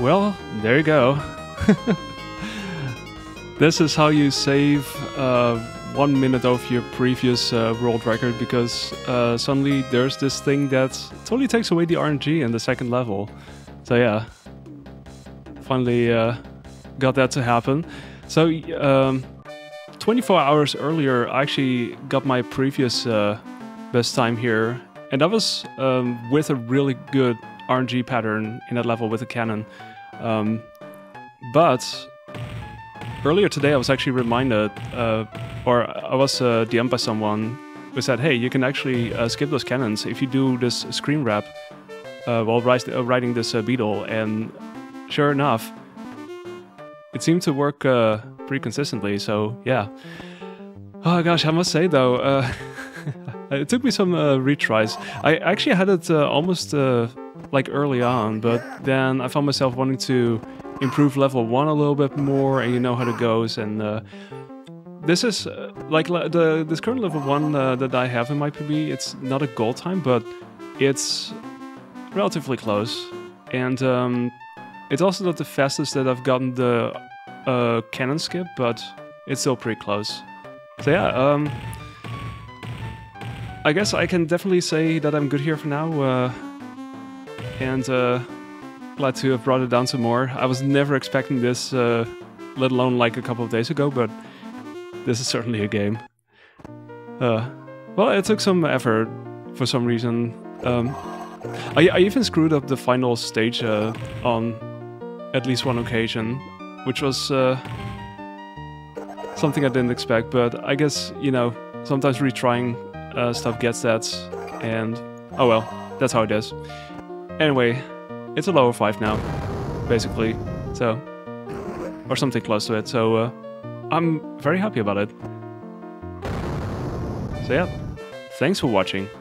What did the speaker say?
Well, there you go. This is how you save 1 minute of your previous world record, because suddenly there's this thing that totally takes away the RNG in the second level. So yeah, finally got that to happen. So 24 hours earlier I actually got my previous best time here, and that was with a really good RNG pattern in that level with a cannon. But earlier today I was actually reminded, or I was DM'd by someone who said, hey, you can actually skip those cannons if you do this screen wrap while riding this beetle, and sure enough, it seemed to work pretty consistently, so yeah. Oh gosh, I must say though, it took me some retries. I actually had it almost like early on, but then I found myself wanting to improve level 1 a little bit more, and you know how it goes, and this is, like this current level 1 that I have in my PB, it's not a goal time, but it's relatively close, and it's also not the fastest that I've gotten the cannon skip, but it's still pretty close. So yeah, I guess I can definitely say that I'm good here for now, and glad to have brought it down some more. I was never expecting this, let alone like a couple of days ago, but this is certainly a game. Well, it took some effort for some reason. I even screwed up the final stage on at least one occasion, which was something I didn't expect, but I guess, you know, sometimes retrying stuff gets that, and oh well, that's how it is. Anyway, it's a lower 5 now, basically, so, or something close to it, so I'm very happy about it. So yeah, thanks for watching.